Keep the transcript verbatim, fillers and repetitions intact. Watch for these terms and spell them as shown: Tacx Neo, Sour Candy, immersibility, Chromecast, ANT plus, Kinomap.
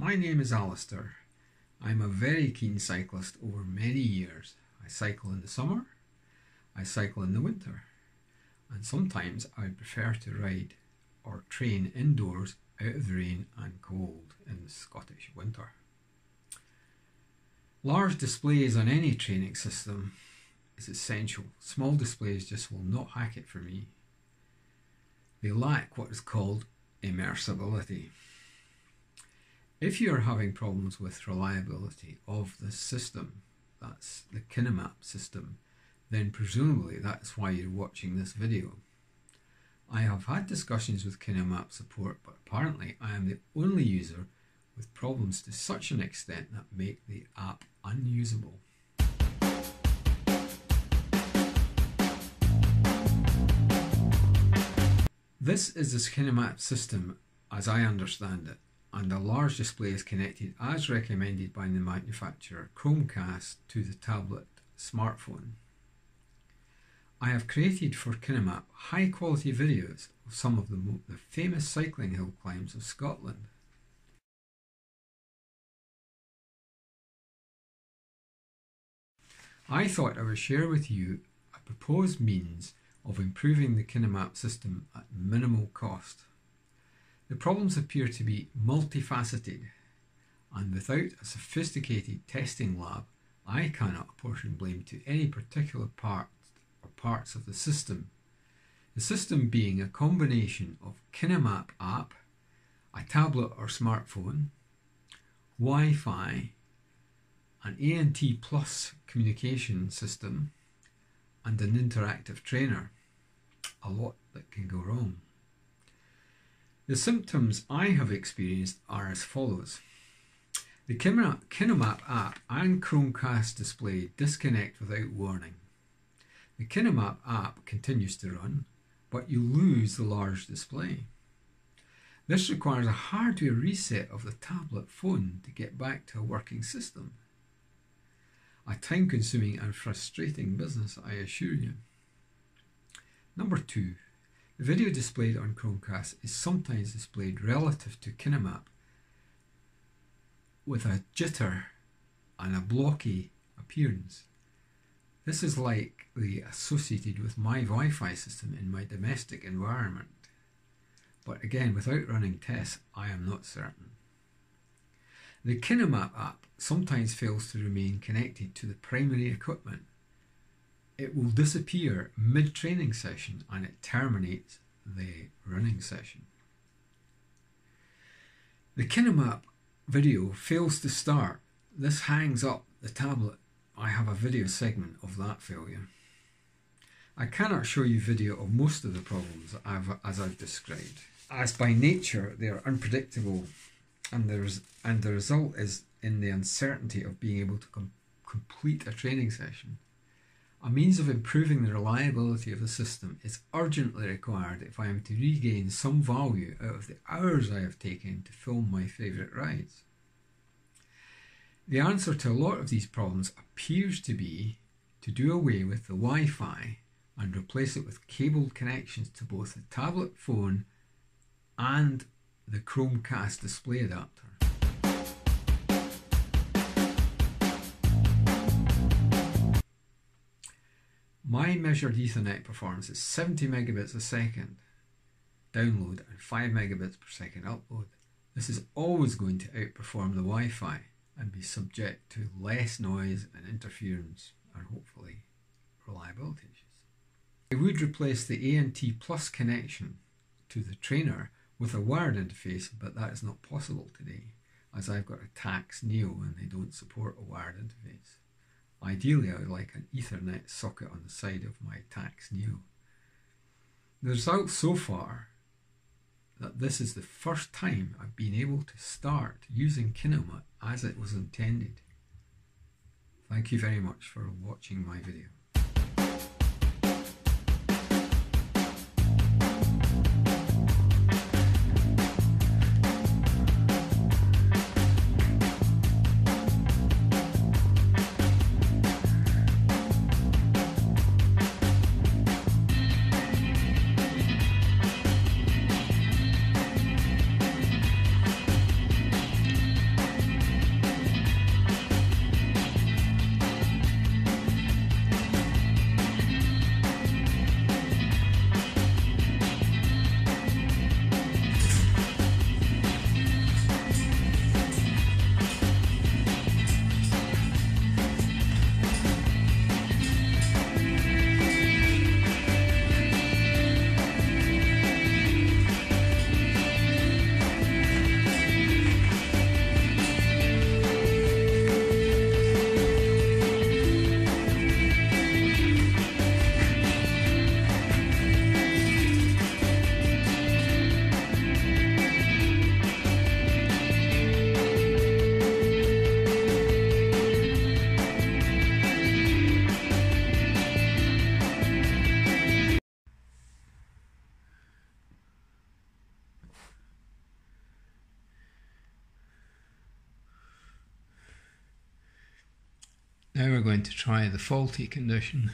My name is Alistair. I'm a very keen cyclist over many years. I cycle in the summer, I cycle in the winter, and sometimes I prefer to ride or train indoors out of the rain and cold in the Scottish winter. Large displays on any training system is essential. Small displays just will not hack it for me. They lack what is called immersibility. If you are having problems with reliability of this system, that's the Kinomap system, then presumably that's why you're watching this video. I have had discussions with Kinomap support, but apparently I am the only user with problems to such an extent that make the app unusable. This is the Kinomap system as I understand it, and a large display is connected as recommended by the manufacturer Chromecast to the tablet smartphone. I have created for Kinomap high quality videos of some of the, the famous cycling hill climbs of Scotland. I thought I would share with you a proposed means of improving the Kinomap system at minimal cost. The problems appear to be multifaceted, and without a sophisticated testing lab, I cannot apportion blame to any particular part or parts of the system. The system being a combination of Kinomap app, a tablet or smartphone, Wi-Fi, an A N T plus communication system, and an interactive trainer. A lot that can go wrong. The symptoms I have experienced are as follows. The Kinomap app and Chromecast display disconnect without warning. The Kinomap app continues to run, but you lose the large display. This requires a hardware reset of the tablet phone to get back to a working system. A time-consuming and frustrating business, I assure you. Number two. The video displayed on Chromecast is sometimes displayed relative to Kinomap with a jitter and a blocky appearance. This is likely associated with my Wi-Fi system in my domestic environment. But again, without running tests, I am not certain. The Kinomap app sometimes fails to remain connected to the primary equipment. It will disappear mid-training session and it terminates the running session. The Kinomap video fails to start. This hangs up the tablet. I have a video segment of that failure. I cannot show you video of most of the problems I've, as I've described, as by nature they are unpredictable and, there's, and the result is in the uncertainty of being able to com complete a training session. A means of improving the reliability of the system is urgently required if I am to regain some value out of the hours I have taken to film my favourite rides. The answer to a lot of these problems appears to be to do away with the Wi-Fi and replace it with cabled connections to both the tablet phone and the Chromecast display adapter. My measured Ethernet performance is seventy megabits a second download and five megabits per second upload. This is always going to outperform the Wi-Fi and be subject to less noise and interference and hopefully reliability issues. I would replace the A N T plus connection to the trainer with a wired interface, but that is not possible today as I've got a Tacx Neo and they don't support a wired interface. Ideally, I would like an Ethernet socket on the side of my Tacx Neo. The result so far that this is the first time I've been able to start using Kinomap as it was intended. Thank you very much for watching my video. we're going to try the faulty condition.